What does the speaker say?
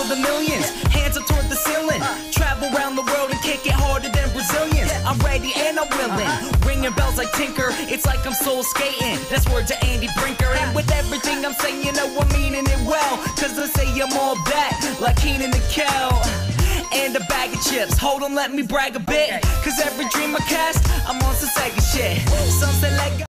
for the millions, hands up toward the ceiling. Travel around the world and kick it harder than Brazilians. I'm ready and I'm willing, ringing bells like Tinker. It's like I'm soul skating, that's word to Andy Brinker. And with everything I'm saying, you know I'm meaning it well, cause I say I'm all that, like Keenan and Kel. And a bag of chips, hold on, let me brag a bit, cause every dream I cast, I'm on some Sega shit. Something like